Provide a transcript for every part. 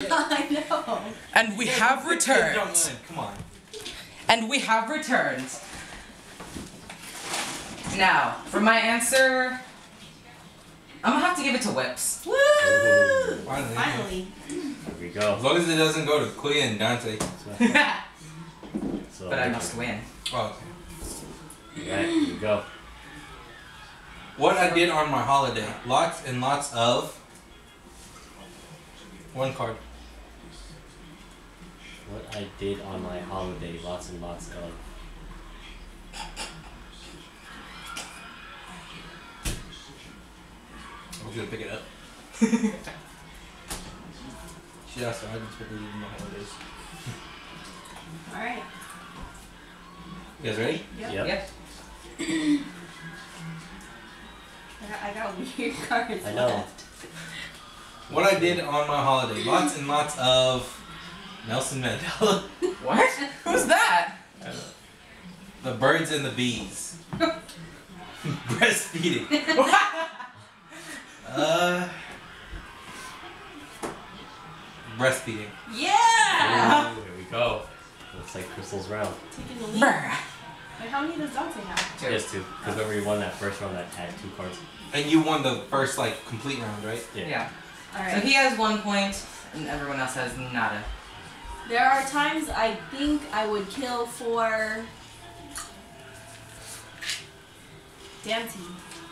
I know. And we have returned. Come on. And we have returned. Now, for my answer, I'm gonna have to give it to Whips. Woo! Ooh, finally. There we go. As long as it doesn't go to Clea and Dante. But I must win. Oh, okay. Right, here we go. What I did on my holiday. Lots and lots of... one card. What I did on my holiday. Lots and lots of... I was gonna pick it up. She asked her, I didn't pick it up in my holidays. Alright. You guys ready? Yep. I got weird cards I know. Left. What I did on my holiday. Lots and lots of... Nelson Mandela. What? Who's that? I don't know. The birds and the bees. Breastfeeding. Breastfeeding. Yeah! There we go. Looks like Crystal's round. Taking the lead. Wait, how many does Dante have? Two. Just two. Because remember you won that first round that had two cards. And you won the first, like, complete round, right? Yeah. Alright. So he has 1 point, and everyone else has nada. There are times I think I would kill for... Dante.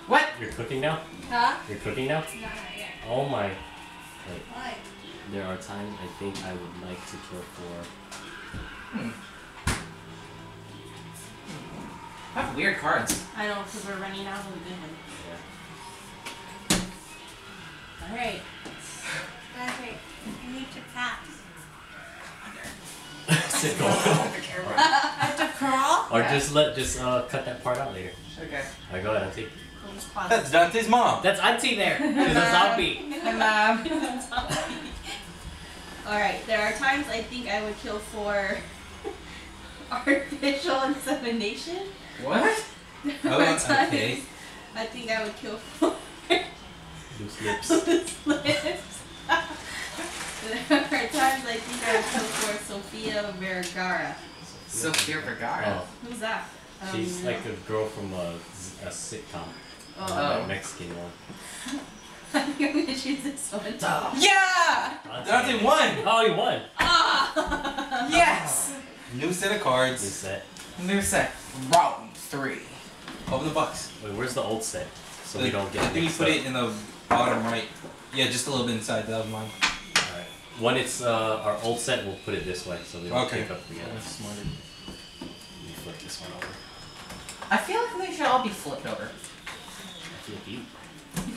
What? You're cooking now? Huh? You're cooking now? No, not yet. Oh my. Wait. What? There are times I think I would like to kill for. I have weird cards. I know, because we're running out of a good one. Yeah. Alright. That's right. You need to pass. I have to curl. Or just cut that part out later. Okay. Alright, go ahead, Auntie. That's Dante's mom. That's Auntie there. She's a zombie. My mom. Alright, there are times I think I would kill for artificial insemination. What? There are times I think I would kill for loose lips. There are times I think I would kill for Sofia Vergara. Sofia Vergara? Oh. Who's that? She's like the girl from a sitcom. That Mexican one. I think I'm gonna choose this one. Yeah! Dante won! Oh, you won! Ah! Yes! New set of cards. New set. Round 3. Open the box. Wait, where's the old set? So we don't get it. I think you put it in the bottom right. Yeah, just a little bit inside. That was mine. Alright. When it's our old set, we'll put it this way so we don't pick up the other. Smarter. Let me flip this one over. I feel like they should all be flipped over.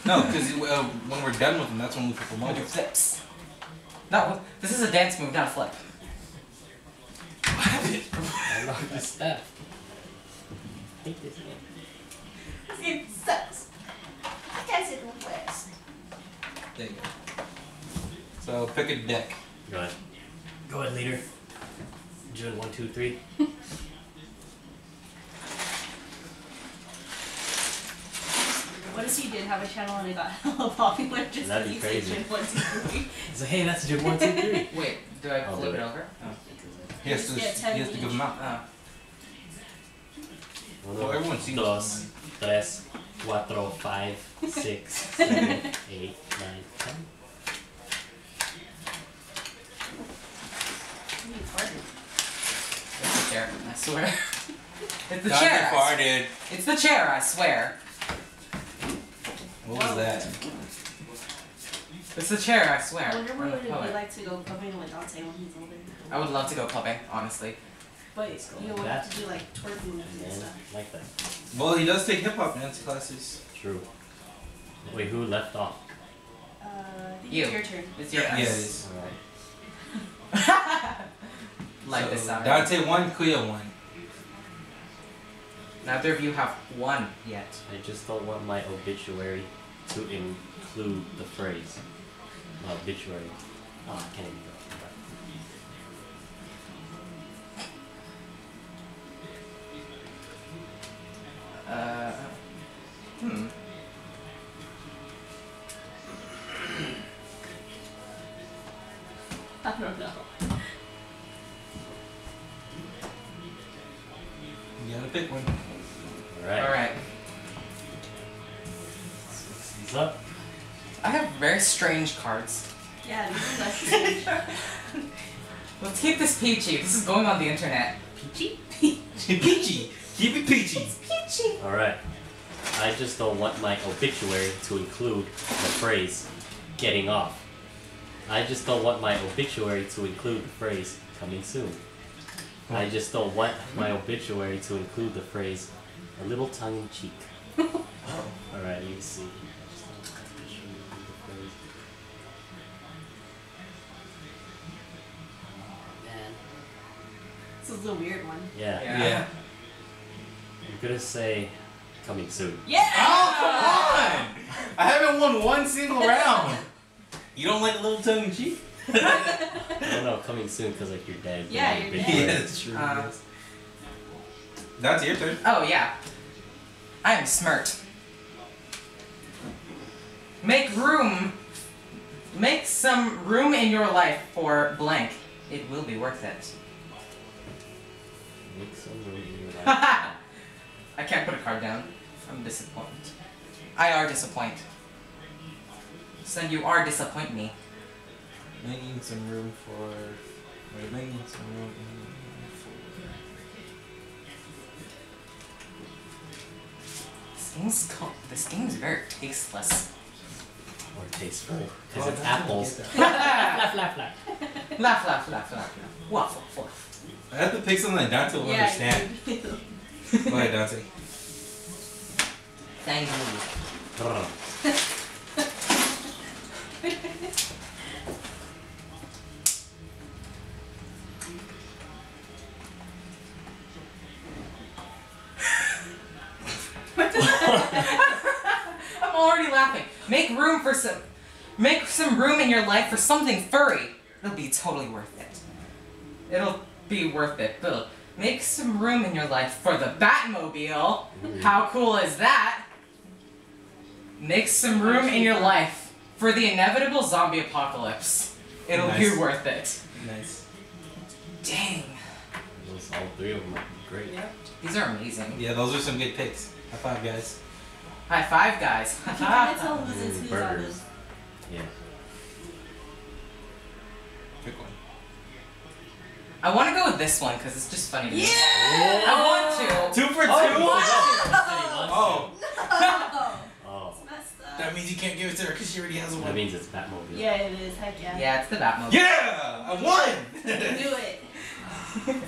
No, because when we're done with them, that's when we flip them over. Flips. No, this is a dance move, not a flip. I love this stuff. I hate this game. This game sucks. I guess it will last. There you go. So pick a deck. Go ahead. Go ahead, leader. June 1, 2, 3. What if he did have a channel and it got hella popular just because he said Jim 1, 2, 3? It's like, hey, that's Jim 1, 2, 3. Wait, do I flip it over? Oh. He has to give them out. Well, everyone's seen those. 2, 3, 4, 5, 6, 7, 8, 9, 10. You farted. It's the chair, I swear. It's the chair. Farted. It's the chair, I swear. What was that? It's the chair, I swear. I wonder where would you like to go clubbing with Dante when he's older? I would love to go clubbing, honestly. But you would have to do like twerking and stuff. Like that. Well, he does take hip-hop dance classes. True. Wait, who left off? It's your turn. It's your turn. Yeah, it is. Alright. Like this hour. Dante 1, Clea 1. Neither of you have one yet. I just don't want my obituary to include the phrase. My obituary. Oh, I can't even go. I don't know. You gotta pick one. Alright. Alright. He's up. I have very strange cards. Yeah, these are less strange. Let's keep this peachy. This is going on the internet. Peachy? Peachy. Keep it peachy. It's peachy. Alright. I just don't want my obituary to include the phrase, getting off. I just don't want my obituary to include the phrase, coming soon. I just don't want my obituary to include the phrase, a little tongue in cheek. Oh. Alright, let me see. I just don't want my obituary to include the phrase. Oh, man. This is a weird one. Yeah. Yeah. You're gonna say, coming soon. Yeah! Oh, come on! I haven't won one single round. You don't like a little tongue in cheek? No, coming soon because like your dad. Yeah, your dad. Yeah, that's true. That's your turn. Oh yeah. I am smart. Make some room in your life for blank. It will be worth it. Make some room in your life. I can't put a card down. I'm disappointed. I are disappoint. Son, you are disappoint me. Making some room for... Wait, making some room for... This game's very tasteless. Or tasteful. Because it's apples. Laugh, laugh, laugh. Laugh, laugh, laugh, laugh. Waff, waff. I have to pick something that Dante will understand. Go ahead, Dante. Thank you. I'm already laughing. Make some room in your life for something furry. It'll be totally worth it. It'll be worth it. Ugh. Make some room in your life for the Batmobile. Ooh. How cool is that? Make some room in your life for the inevitable zombie apocalypse. It'll be worth it. Nice. Dang. Those all three of them are great. Yep. These are amazing. Yeah, those are some good picks. High five, guys. High five, guys. You gotta tell who's who's on this. Yeah. Pick one. I want to go with this one because it's just funny to me. Yeah! I want to. 2 for 2? Oh! No! Oh. It's messed up. That means you can't give it to her because she already has one. That means it's Batmobile. Yeah, it is. Heck yeah. Yeah, it's the Batmobile. Yeah! I won! You can do it.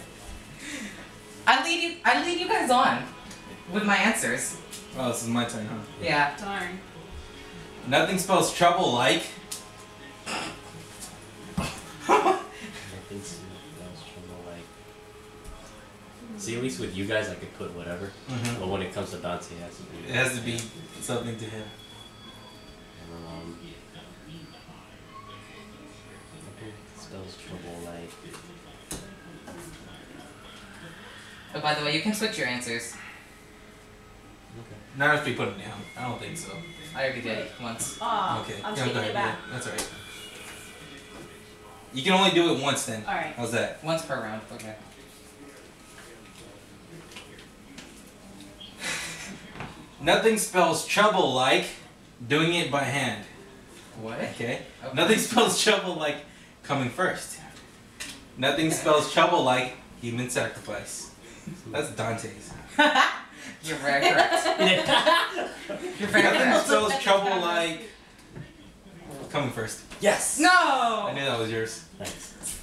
I lead you guys on with my answers. Oh, this is my turn, huh? Yeah. Darn. Nothing spells trouble like... See, at least with you guys, I could put whatever. But when it comes to Dante, it has to be. It has to be something to him. Spells trouble like. Oh, by the way, you can switch your answers. Okay. Not if we put it down. I don't think so. I already did it once. Oh, okay. I'm taking it back. Yeah, that's alright. You can only do it once then. Alright. How's that? Once per round. Okay. Nothing spells trouble like doing it by hand. What? Okay. Okay. Nothing spells trouble like coming first. Nothing spells trouble like human sacrifice. That's Dante's. You're very correct. You're very correct. Nothing spells trouble like coming first. Yes. No. I knew that was yours. Thanks.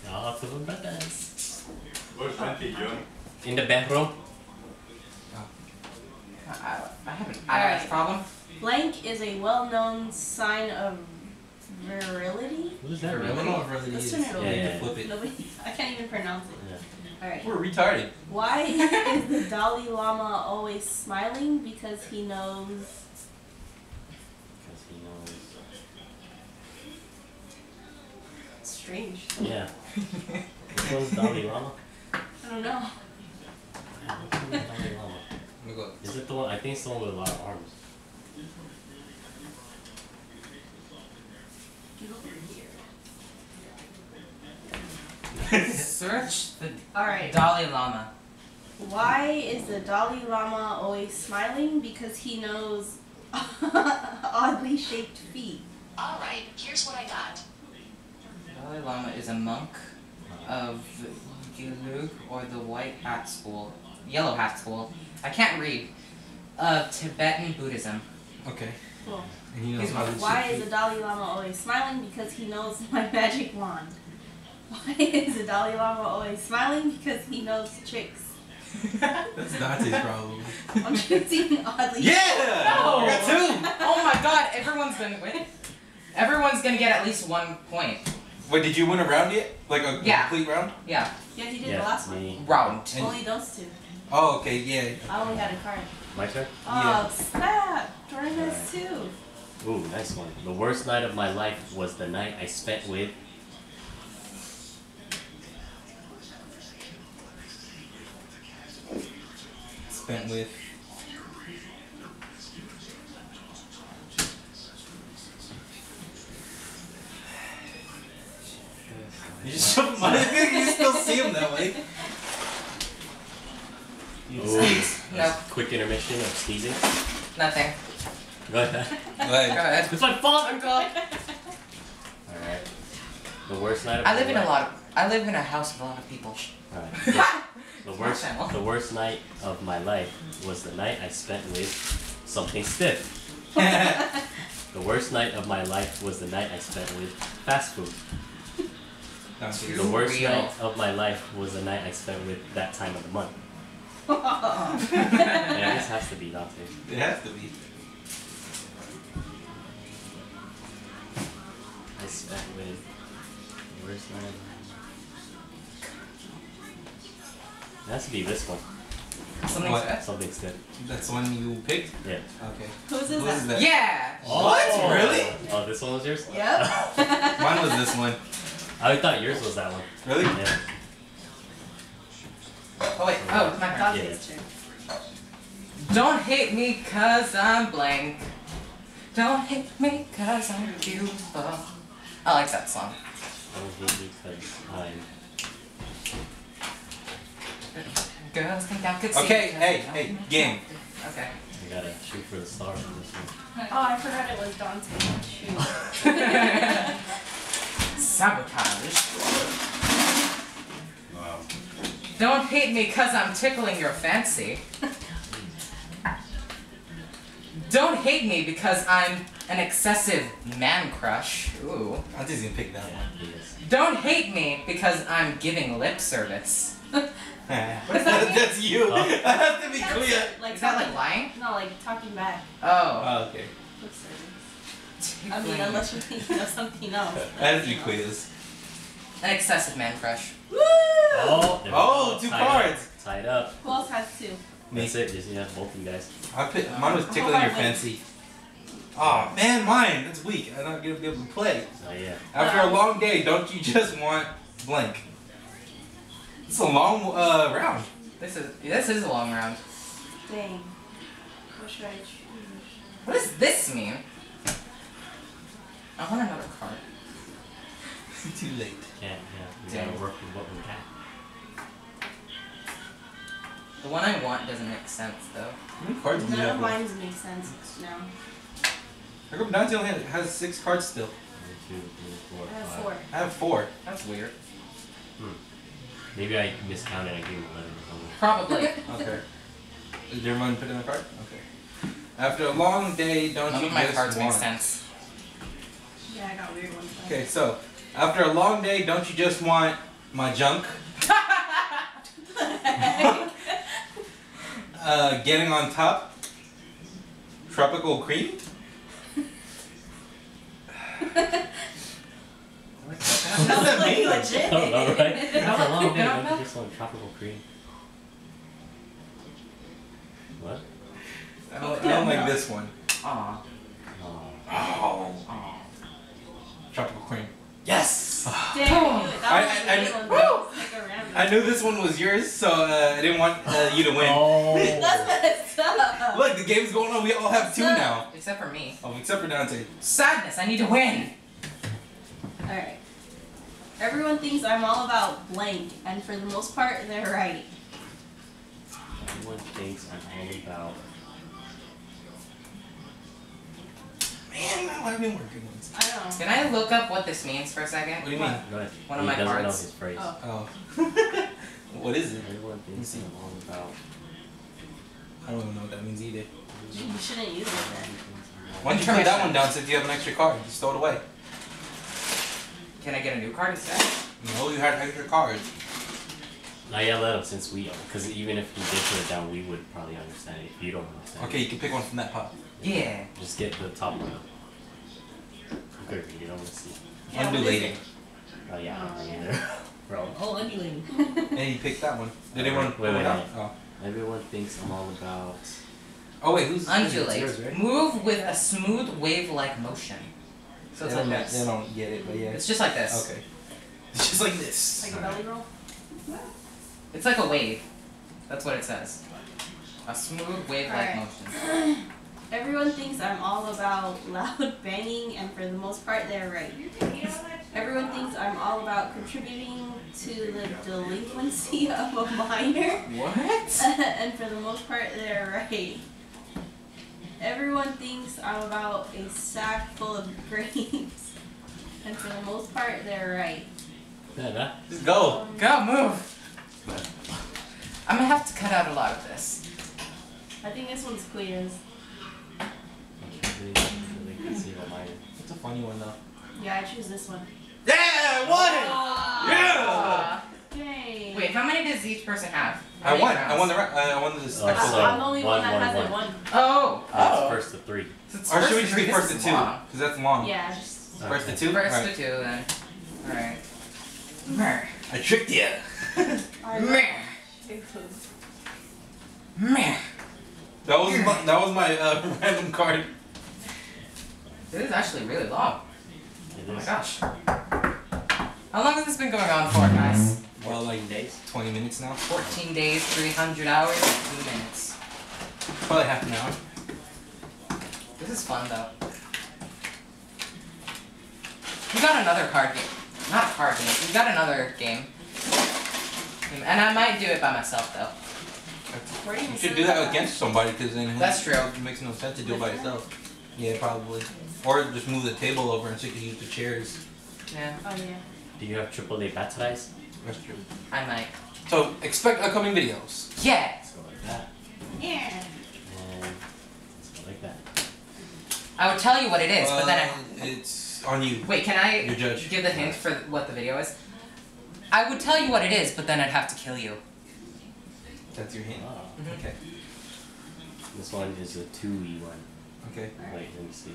Where's Dante, John? In the bathroom. I have an eyelash problem. Blank is a well-known sign of virility. What is that? Virility? Let's turn it over. Yeah. Flip it. Nobody, I can't even pronounce it. Yeah. All right. We're retarded. Why is the Dalai Lama always smiling? Because he knows... Because he knows... It's strange. Yeah. Who knows Dalai Lama? I don't know. Who knows Dalai Lama? Is it the one? I think it's the one with a lot of arms. Get over here. Search the Dalai Lama. Why is the Dalai Lama always smiling? Because he knows oddly shaped feet. Alright, here's what I got. Dalai Lama is a monk of Gelug, or the White Hat School, Yellow Hat School, I can't read, of Tibetan Buddhism. Okay. Cool. And he knows why is the Dalai Lama always smiling? Because he knows my magic wand. Why is the Dalai Lama always smiling? Because he knows tricks. That's Nazi's problem. I'm choosing oddly. Yeah! No! Oh my god, everyone's gonna win. Everyone's gonna get at least 1 point. Wait, did you win a round yet? Like a complete round? Yeah. Yeah, he did the last one. Round. Only those two. Oh, okay, yeah. I only got a card. My turn? Oh, snap! Jordan has two. Ooh, nice one. The worst night of my life was the night I spent with... You just shove money. You still see him that way. You sneeze. No. Quick intermission of sneezing. Nothing. Go ahead. It's my father, God. All right. The worst night of my life. I live in a house with a lot of people. All right. Yeah. The worst night of my life was the night I spent with something stiff. The worst night of my life was the night I spent with fast food. The worst night of my life was the night I spent with that time of the month. Yeah, this has to be Dante. It has to be. I spent with the worst night of my life. It has to be this one. Something stiff. That's the one you picked? Yeah. Okay. Whose is that? Yeah! Oh, what? Really? Oh, this one was yours? Yep. Mine was this one. I thought yours was that one. Really? Yeah. Oh, wait. Oh, my coffee is true. Don't hate me cause I'm blank. Don't hate me cause I'm beautiful. I like that song. Don't hate me cause I'm... Girls think I could see. Okay, hey, game. Okay. You gotta shoot for the star on this one. Oh, I forgot it was Dante's shoot. Sabotage. Wow. Don't hate me cause I'm tickling your fancy. Don't hate me because I'm an excessive man crush. Ooh. I didn't even pick that one. Don't hate me because I'm giving lip service. What does that mean? That's you. I have to be clear. Like, is that like lying? No, like talking back. Oh. Oh, okay. I mean, unless you think of something else. That has to be quiz. An excessive man crush. Woo! Oh, two cards. Tied up. Who else has two? That's it. Just have both of you guys. Mine was tickling your fancy. Oh man, mine. That's weak. I'm not gonna be able to play. Oh yeah. After a long day, don't you just want blank? It's a long round. This is a long round. Dang. What should I choose? What does this mean? I want another card. It's too late. Yeah. We gotta work with what we got. The one I want doesn't make sense though. How many cards do you have? None of mine doesn't make sense now. I hope Dante only has 6 cards still. 1, 2, 3, 4. I have 4. I have 4. That's weird. Maybe I miscounted. I gave him 11. Probably. Okay. Did everyone put in a card? Okay. After a long day, don't you just want? None of my cards make sense. Yeah, I got weird ones. Okay, so after a long day, don't you just want my junk? Getting on top. Tropical cream. What does that mean? Legit. I don't know, right? That's a long day. I just want tropical cream. What? I don't like this one. Aww. Oh. Tropical cream. Yes! Dang, I knew this one was yours, so I didn't want you to win. Oh. That's messed up. Look, the game's going on. We all have two now. Except for me. Oh, except for Dante. Sadness, I need to win. Alright. Everyone thinks I'm all about blank, and for the most part, they're right. Everyone thinks I'm all about... Man, I want to be more good ones. I know. Can I look up what this means for a second? What do you mean? Go ahead. One of my cards. He doesn't know his phrase. Oh. What is it? Everyone thinks I'm all about... I don't even know what that means either. You shouldn't use it then. Why don't you turn that one down since you have an extra card? Just throw it away. Can I get a new card instead? No, you had an extra card. Not yet, let him, since we don't. Because even if you did put it down, we would probably understand it. You don't understand it. Okay, you can pick one from that pile. Yeah. Just get the top one. Okay, you don't want to see. Yeah, undulating. Oh, yeah, I don't know either. Bro. Oh, undulating. Hey, you picked that one. Did everyone put it down? Oh. Everyone thinks I'm all about... Oh, wait, who's... Undulate. Yours, right? Move with a smooth wave-like motion. So it's like this. They don't get it, but yeah. It's just like this. Okay. It's just like this. Like a belly roll? What? It's like a wave. That's what it says. A smooth wave-like motion. Everyone thinks I'm all about loud banging, and for the most part, they're right. Everyone thinks I'm all about contributing to the delinquency of a minor. What? And for the most part, they're right. Everyone thinks I'm about a sack full of grapes, and for the most part, they're right. Just go. Go, move. I'm going to have to cut out a lot of this. I think this one's clear. It's a funny one, though. Yeah, I choose this one. Yeah, I won it! Yeah! Yay. Wait, how many does each person have? I won this. I'm the only one that hasn't won. Oh! It's first to three. Or should we just be first to two? Because that's long. Yeah, just... Okay. First to two? First to two, then. Alright. I tricked you. That was my random card. This is actually really long. Oh my gosh. How long has this been going on for, guys? Well, like days. 20 minutes now. 14 days, 300 hours, 2 minutes. Probably half an hour. This is fun, though. We got another card game. Not card game. We got another game. And I might do it by myself, though. You should do that against somebody, because then... That's true. It makes no sense to do it by yourself. Yeah, probably. Or just move the table over and so you can use the chairs. Yeah. Oh, yeah. Do you have AAA batteries? That's true. I might. So, expect upcoming videos. Yeah! Let's go like that. Yeah! And let's go like that. I would tell you what it is, but then I... It's on you. Wait, can I give the hint for what the video is? I would tell you what it is, but then I'd have to kill you. That's your hint? Oh. Mm-hmm. Okay. This one is a 2E one. Okay. Wait, let me see.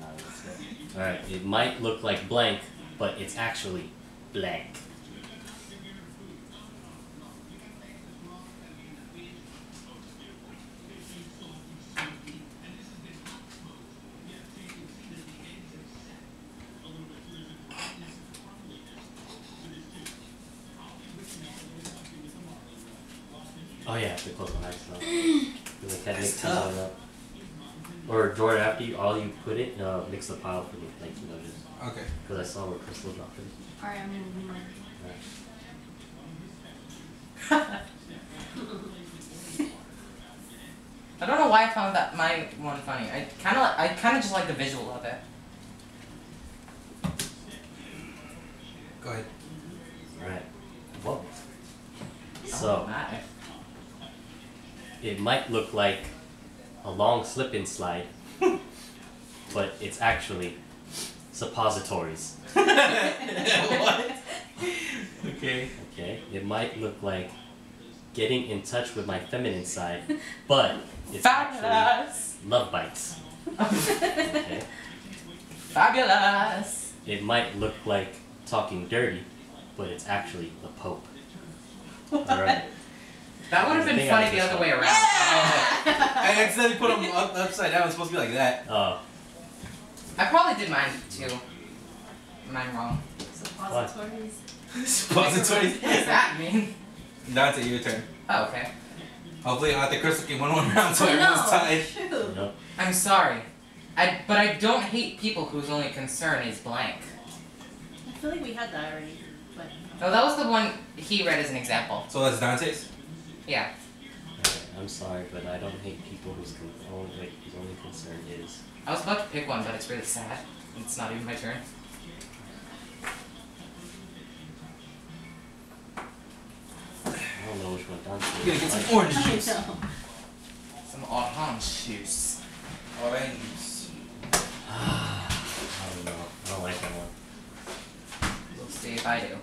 No, that's it. Alright, it might look like blank, but it's actually blank. Oh yeah, it's a close one. I just like that makes it up. Or Jordan, after you put it, mix the pile for me, like you noticed. Okay. Because I saw where Crystal dropped it. Alright, I'm gonna do mine. I don't know why I found that my one funny. I kind of just like the visual of it. Go ahead. Alright. Whoa. So it might look like a long slip and slide, but it's actually suppositories. What? Okay. Okay. It might look like getting in touch with my feminine side, but it's fabulous. Actually love bites. Okay. Fabulous. It might look like talking dirty, but it's actually the Pope. What? All right. That would have been funny the other way around. Yeah! I accidentally put them upside down. It was supposed to be like that. Oh. I probably did mine too. Mine wrong. Suppositories. Suppositories? What does that mean? Now it's your turn. Oh, okay. Hopefully, I think Crystal can win one round so everyone's tied. No. I'm sorry. But I don't hate people whose only concern is blank. feel like we had that already. But oh, that was the one he read as an example. So that's Dante's? Yeah. I'm sorry, but I don't hate people whose only concern is... I was about to pick one, but it's really sad. It's not even my turn. I don't know which one Dante is. You're gonna get some orange juice. Some orange juice. Orange juice. I don't know. I don't like that one. We'll see if I do.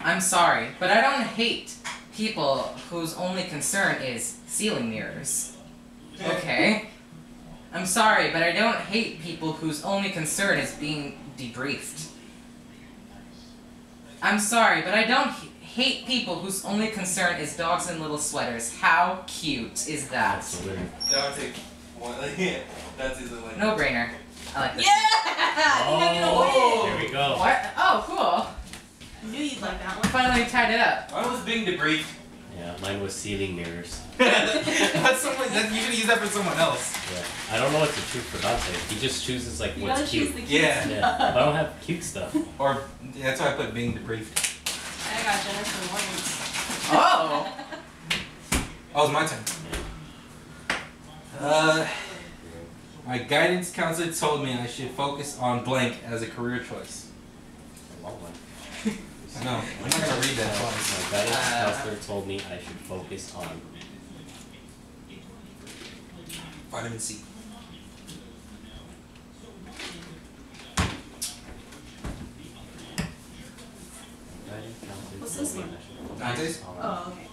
I'm sorry, but I don't hate people whose only concern is ceiling mirrors. Okay. I'm sorry, but I don't hate people whose only concern is being debriefed. I'm sorry, but I don't hate people whose only concern is dogs in little sweaters. How cute is that? No brainer. I like this. Yeah! Oh, here we go. What? Oh, cool. I knew you'd like that one. Finally tied it up. Mine was being debriefed. Yeah, mine was ceiling mirrors. That's someone, you should use that for someone else. Yeah. I don't know what to choose for Dante. He just chooses like what's cute. Yeah. I don't have cute stuff. Or yeah, that's why I put being debriefed. I got Jennifer Lawrence. Oh! Oh, it's my turn. My guidance counselor told me I should focus on blank as a career choice. I love blank. No, I'm not going to read that. My guidance counselor told me I should focus on vitamin C. What's this one? Dante's? Oh, okay.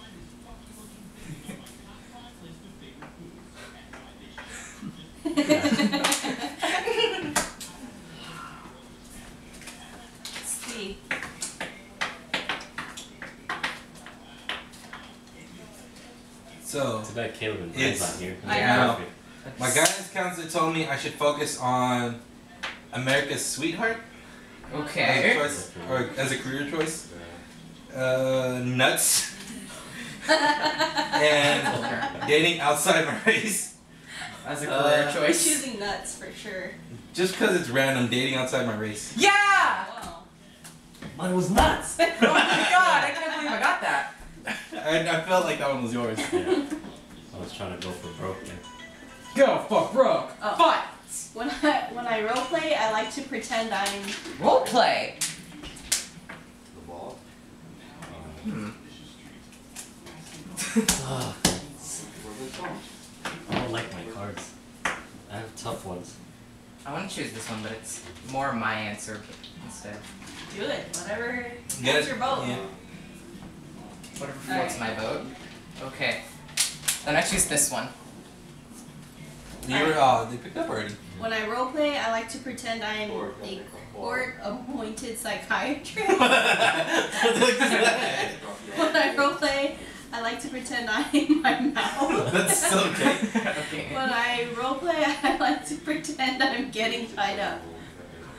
So it's about Caleb and on here. I know. My guidance counselor told me I should focus on America's Sweetheart. Okay. As a choice, or as a career choice. Nuts. And dating outside my race. As a career choice. I'm choosing nuts for sure. Just because it's random, dating outside my race. Yeah. Wow. Mine was nuts. Oh my god! I can't believe I got that. I felt like that one was yours. Yeah. I was trying to go for broke. Go fuck broke. Fight. When I roleplay, I like to pretend I'm roleplay. The ball. I don't like my cards. I have tough ones. I want to choose this one, but it's more my answer instead. Do it. Whatever. That's your vote. Yeah. Whatever floats my boat. Okay. Then I choose this one. They picked up already. When I roleplay, I like to pretend I'm a court-appointed psychiatrist. When I roleplay, I like to pretend I'm my mouth. That's so good. Okay. When I roleplay, I like to pretend I'm getting tied up.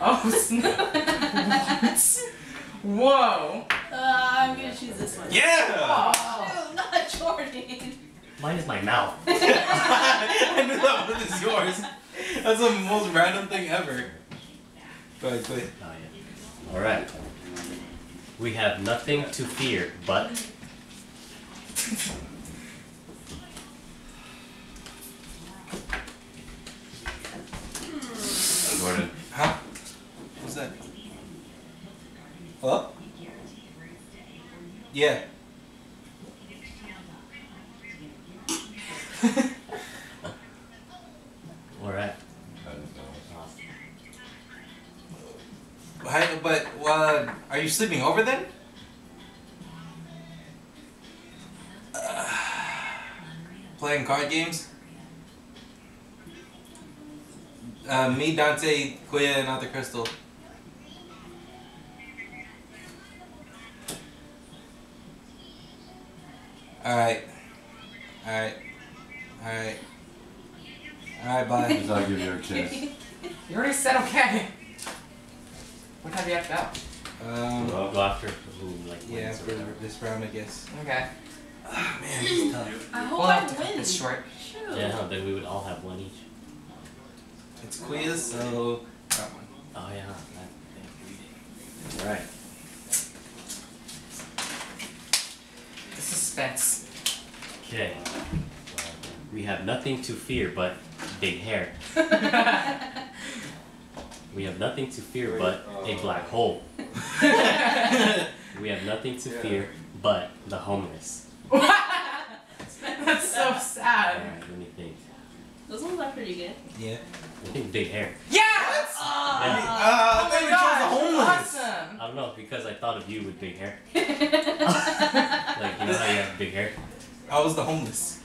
Oh, snap. What? Whoa! I'm gonna choose this one. Yeah! Oh, not Jordan! Mine is my mouth. I knew that one is yours. That's the most random thing ever. But go ahead. Oh, yeah. Alright. We have nothing to fear, but... Jordan. Huh? What's that? Hello? Yeah. Alright. But are you sleeping over then? Playing card games? Me, Dante, Kuya, and Arthur Crystal. Alright, bye. I'll give you a chance. You already said okay. What time do you have to go? I'll go after who, like, yeah, for this round, I guess. Okay. Oh, man, this is tough. I hope I win. It's short. Sure. Yeah, no, then we would all have one each. It's quiz, so that one. Oh yeah. All right. The suspense. Okay. We have nothing to fear but big hair. We have nothing to fear but a black hole. We have nothing to fear but the homeless. That's so sad. All right, let me think. Those ones are pretty good. Yeah. I think big hair. Yeah! What? I thought you chose the homeless. Awesome. I don't know, because I thought of you with big hair. Like, you know how you have big hair? I was the homeless.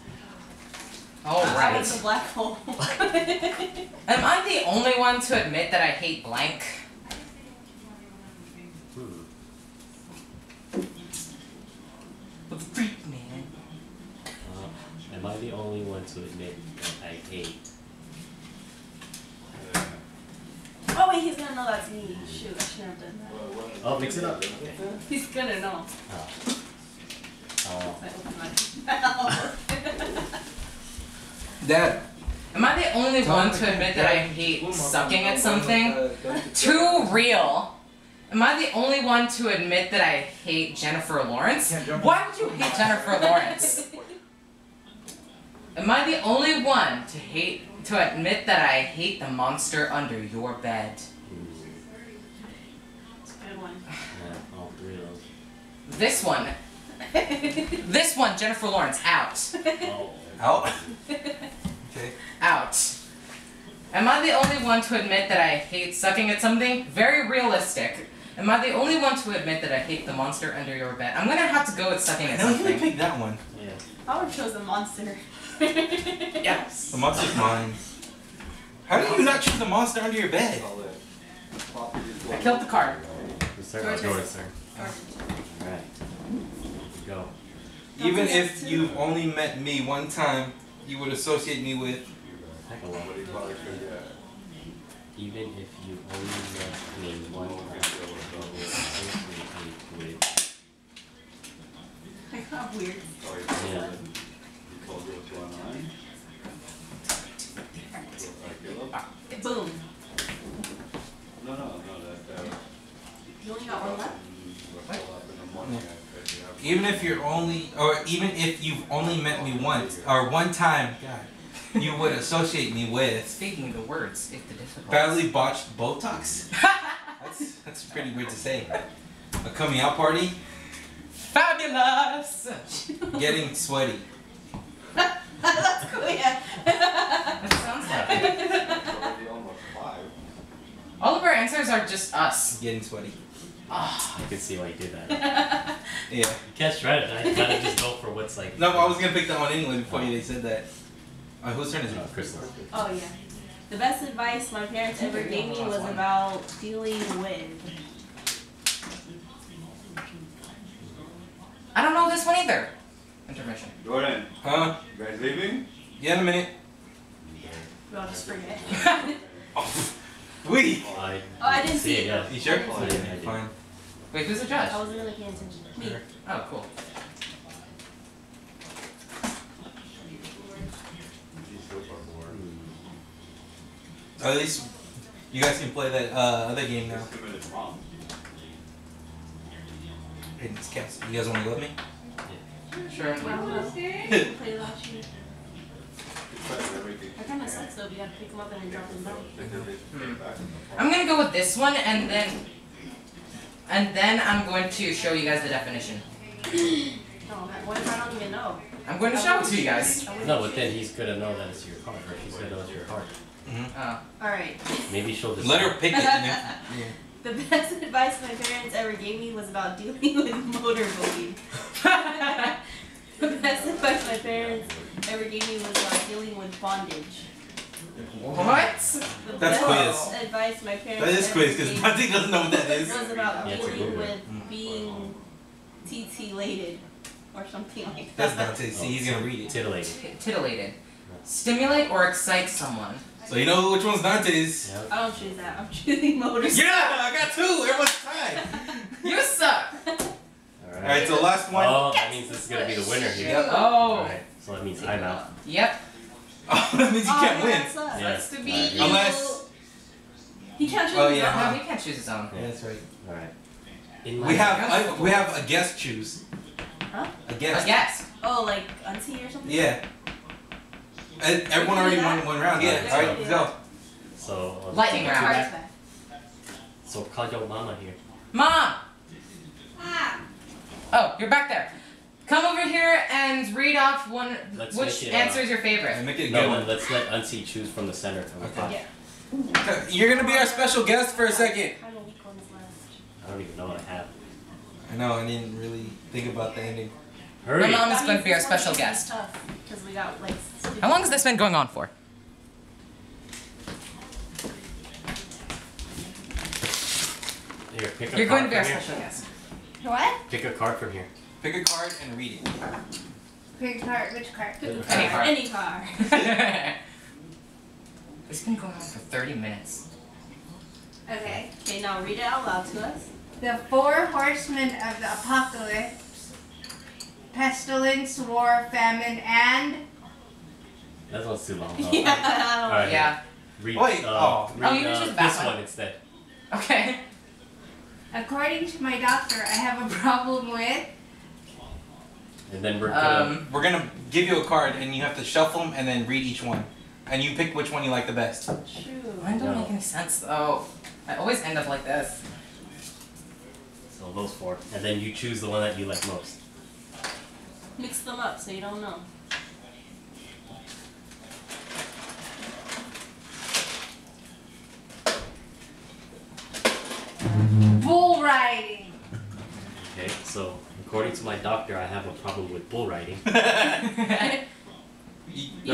All right. I was the black hole. Am I the only one to admit that I hate blank? What the freak, man? Am I the only one to admit that I hate? Oh wait, he's gonna know that's me. Shoot, I shouldn't have done that. Oh, mix it up. Okay. He's gonna know. Oh. Dad. Am I the only one to admit that I hate sucking at something? Too real. Am I the only one to admit that I hate Jennifer Lawrence? Why would you hate Jennifer Lawrence? Am I the only one to admit that I hate the monster under your bed? That's a good one. Yeah, all three of those. This one. This one, Jennifer Lawrence, out. Oh. Out? Okay. Out. Am I the only one to admit that I hate sucking at something? Very realistic. Am I the only one to admit that I hate the monster under your bed? I'm gonna have to go with sucking at something. No, you can pick that one. Yeah. I would have chose the monster. Yes. The monster's mine. How do you not choose the monster under your bed? I killed the card. George, sir. Alright. Go. Even if you've only met me one time, you would associate me with... Even if you only met me one time, you would associate me with... I got weird. Yeah. Boom. No. You only got one left? What? Even if you've only met me once, or one time, God, you would associate me with... Speaking the words, if the difficult... Badly botched Botox? That's pretty weird to say. A coming out party? Fabulous! Getting sweaty. That's cool, yeah. That sounds like it. All of our answers are just us. Getting sweaty. Oh. I can see why you did that. Yeah. You can't try it. I gotta just go for what's like. No, I was gonna pick that one anyway before they said that. Whose turn is it? Oh, Crystal. Oh, yeah. The best advice my parents ever gave me was about dealing with. I don't know this one either. Intermission. Jordan. Huh? You guys leaving? Yeah, in a minute. We all just forget. We! Oh, I didn't see it. Yeah. You sure? Oh, yeah, fine. Wait, who's the judge? I wasn't really paying attention. Me. Oh, cool. At least you guys can play that other game now. It's cast. You guys want to go with me? Sure. That kind of sucks though, you gotta pick them up and drop them back. I'm gonna go with this one and then I'm going to show you guys the definition. No, what if I don't even know? I'm going to show it to you guys. No, but then he's gonna know that it's your card, or he's gonna know it's your card. Alright. Maybe she'll just let her pick it. Yeah. The best advice my parents ever gave me was about dealing with motorbullying. The best advice my parents ever gave me was about dealing with bondage. What? The best advice my parents that is quiz, because Monty doesn't know what that is. It was about dealing with being titillated or something like that. That's not titillated. He's going to read it. Titillated. Titillated. Stimulate or excite someone. So you know which one's Dante's. Yep. I don't choose that. I'm choosing motors. Yeah, I got two. Everyone's tied. You suck. All right, so last one. Oh, that means this is gonna be the winner here. Yep. Oh. All right, so that means I'm out. Yep. Oh, that means you can't win. That sucks. Yeah. To be evil. Unless he can't choose his own. He can't choose his own. Yeah, that's right. All right. We have a guest choose. Huh? A guest. A guest. Oh, like auntie or something. Yeah. Everyone already won one round. Yeah. All right, go. So lightning round. So call your mama here. Mom. Oh, you're back there. Come over here and read off one. Which answer is your favorite? Make it a good one. Let's let Auntie choose from the center. Okay. Yeah. You're gonna be our special guest for a second. I don't even know what I have. I know. I didn't really think about the ending. Hurry. My mom is going to be our special guest. We got, like, how long has this been going on for? Here, pick a You're card going to be our here. Special guest. What? Pick a card from here. Pick a card and read it. Pick a card. Which card? Any card. Any card. It's been going on for 30 minutes. Okay. Okay, now read it out loud to us. The four horsemen of the apocalypse: pestilence, war, famine, and. That one's too long. Yeah. All right. Yeah. Read. Wait. Read this one instead. Okay. According to my doctor, I have a problem with. And then we're gonna give you a card, and you have to shuffle them, and then read each one, and you pick which one you like the best. Shoot, mine don't make any sense though. I always end up like this. So those four, and then you choose the one that you like most. Mix them up so you don't know. Bull riding. Okay, so according to my doctor, I have a problem with bull riding. You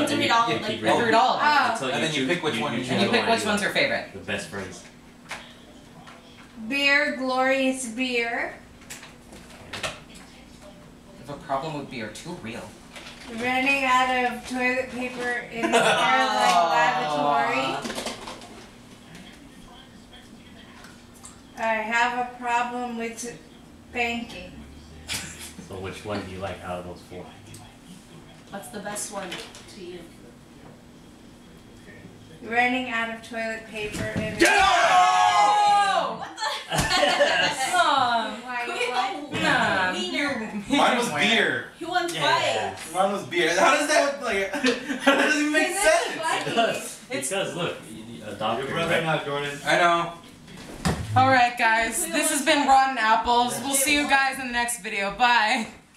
have to read all of them. You have to read all of them. And then you pick which one. And you pick which one's your favorite. The best phrase. Beer, glorious beer. I have a problem with beer. Too real. Running out of toilet paper in the airline lavatory. I have a problem with banking. So which one do you like out of those four? What's the best one to you? Running out of toilet paper and... Get out! What the heck? Oh, my God. Mine was beer. He won twice. Mine was beer. How does that, like, how does it make sense? It does. It does. Look, a doctor. Your brother, not Jordan. I know. Alright guys, this has been Rotten Apples. We'll see you guys in the next video. Bye!